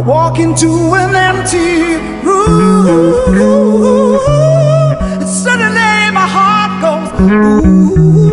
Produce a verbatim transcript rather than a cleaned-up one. walk into an empty room. And suddenly my heart goes boom.